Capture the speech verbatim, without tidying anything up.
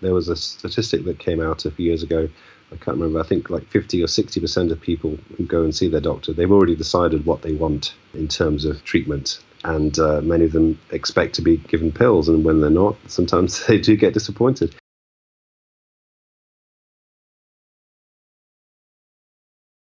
There was a statistic that came out a few years ago. I can't remember. I think like fifty or sixty percent of people who go and see their doctor, they've already decided what they want in terms of treatment. And uh, many of them expect to be given pills. And when they're not, sometimes they do get disappointed.